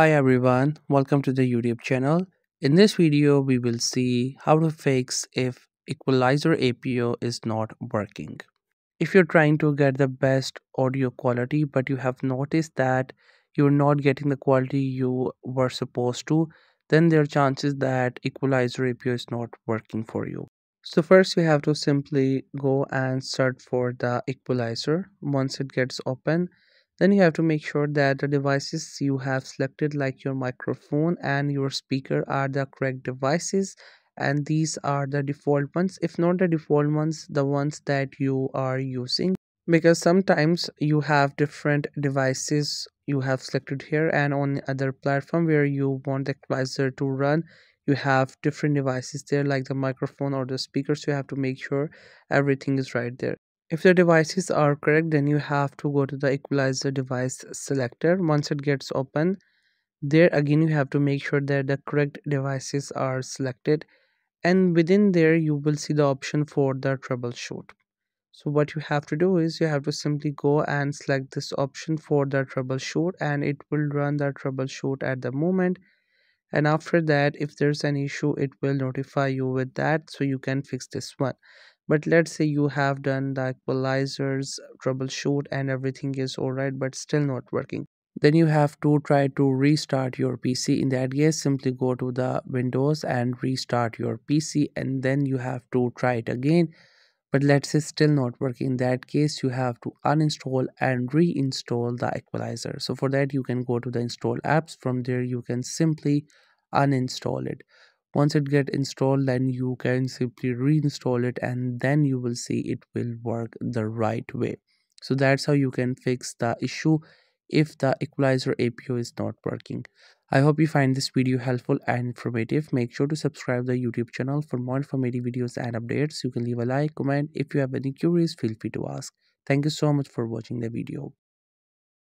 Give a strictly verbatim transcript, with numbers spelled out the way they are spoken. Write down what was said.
Hi everyone, welcome to the YouTube channel. In this video, we will see how to fix if Equalizer A P O is not working. If you're trying to get the best audio quality, but you have noticed that you're not getting the quality you were supposed to, then there are chances that Equalizer A P O is not working for you. So first we have to simply go and search for the Equalizer. Once it gets open, then you have to make sure that the devices you have selected, like your microphone and your speaker, are the correct devices, and these are the default ones. If not the default ones, the ones that you are using, because sometimes you have different devices you have selected here, and on other platform where you want the equalizer to run, you have different devices there, like the microphone or the speakers. So you have to make sure everything is right there. If the devices are correct, then you have to go to the equalizer device selector. Once it gets open, there again you have to make sure that the correct devices are selected, and within there you will see the option for the troubleshoot. So what you have to do is you have to simply go and select this option for the troubleshoot, and it will run the troubleshoot at the moment, and after that, if there's an issue, it will notify you with that, so you can fix this one. But let's say you have done the equalizer's troubleshoot and everything is alright, but still not working. Then you have to try to restart your P C. In that case, simply go to the Windows and restart your P C, and then you have to try it again. But let's say still not working. In that case, you have to uninstall and reinstall the equalizer. So for that, you can go to the install apps. From there, you can simply uninstall it. Once it gets installed, then you can simply reinstall it, and then you will see it will work the right way. So that's how you can fix the issue if the Equalizer A P O is not working. I hope you find this video helpful and informative. Make sure to subscribe to the YouTube channel for more informative videos and updates. You can leave a like, comment. If you have any queries, feel free to ask. Thank you so much for watching the video.